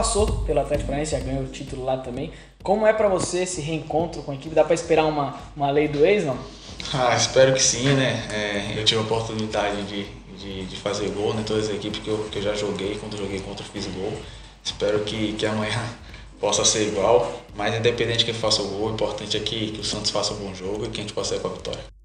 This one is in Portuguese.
passou pelo Atlético Paranaense, já ganhou o título lá também. Como é pra você esse reencontro com a equipe? Dá pra esperar uma lei do ex, não? Ah, espero que sim, né? Eu tive a oportunidade de fazer gol, né? Todas as equipes que eu já joguei, quando eu joguei contra eu fiz gol. Espero que amanhã possa ser igual, mas independente de quem faça o gol, o importante é que o Santos faça um bom jogo e que a gente possa ir com a vitória.